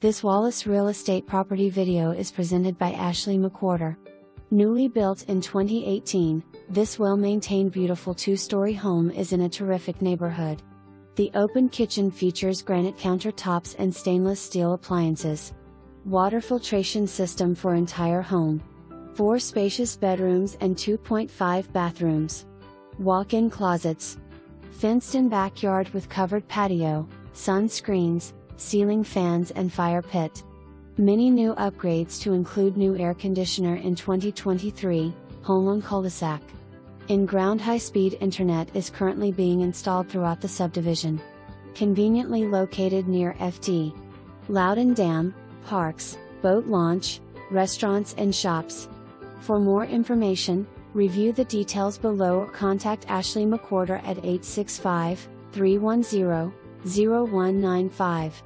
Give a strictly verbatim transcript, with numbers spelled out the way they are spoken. This Wallace real estate property video is presented by Ashley McWhorter. Newly built in twenty eighteen, this well-maintained beautiful two-story home is in a terrific neighborhood. The open kitchen features granite countertops and stainless steel appliances. Water filtration system for entire home. Four spacious bedrooms and two point five bathrooms. Walk-in closets. Fenced-in backyard with covered patio, sun screens, ceiling fans and fire pit. Many new upgrades to include new air conditioner in twenty twenty-three, home on cul-de-sac. In-ground high-speed internet is currently being installed throughout the subdivision. Conveniently located near F T Loudon Dam, parks, boat launch, restaurants and shops. For more information, review the details below or contact Ashley McWhorter at eight six five, three one zero, zero one nine five.